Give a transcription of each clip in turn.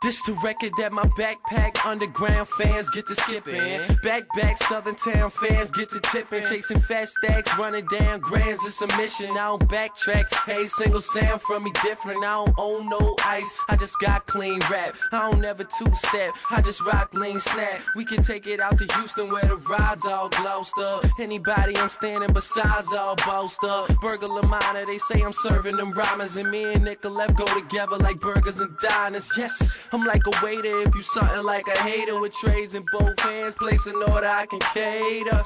This the record that my backpack underground fans get to skipping. Backpack southern town fans get to tipping. Chasing fat stacks, running down grands, it's a mission. I don't backtrack, hey, single sound from me different. I don't own no ice, I just got clean rap. I don't never two-step, I just rock lean snap. We can take it out to Houston where the rides all glossed up. Anybody I'm standing besides all bossed up. Burger Lamana, they say I'm serving them rhymers. And me and Nicolef go together like burgers and diners, yes. I'm like a waiter if you something like a hater. With trays in both hands, place an order I can cater.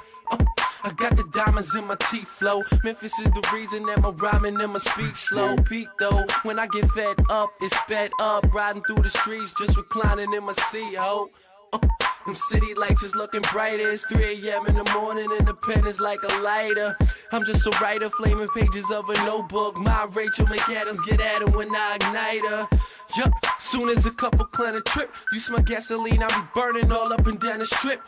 I got the diamonds in my teeth flow. Memphis is the reason that my rhyming and my speech slow. Peak though, when I get fed up, it's sped up. Riding through the streets, just reclining in my seat, ho. Them city lights is looking brighter. It's 3 a.m. in the morning and the pen is like a lighter. I'm just a writer, flaming pages of a notebook. My Rachel McAdams, get at her when I ignite her. Yup, soon as a couple clan a trip, you smell gasoline, I be burning all up and down the strip.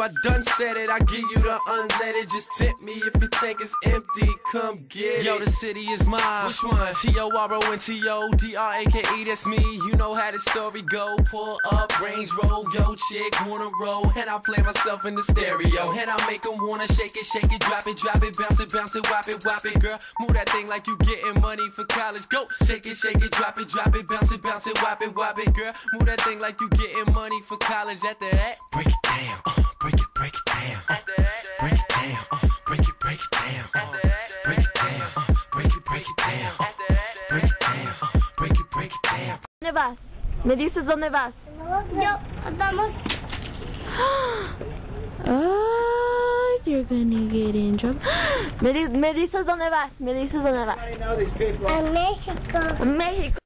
I done said it, I give you the unleaded. Just tip me if your tank is empty, come get it. Yo, the city is mine. Which one? T-O-R-O-N-T-O-D-R-A-K-E, that's me. You know how the story go. Pull up, Range Roll, yo chick wanna roll. And I play myself in the stereo. And I make them wanna shake it, drop it, bounce it, whop it, whop it. Girl, move that thing like you getting money for college. Go, shake it, drop it, bounce it. Bounce it, whop it, whop it, girl. Move that thing like you getting money for college. After that, break it down, break it down, break it down, break it down, break it down, break it down, break it down, break it down. ¿Dónde vas? ¿Me dices dónde vas? Yo, andamos. Oh, you're gonna get in trouble. ¿Me dices dónde vas? ¿Me dices dónde vas? A México. A México.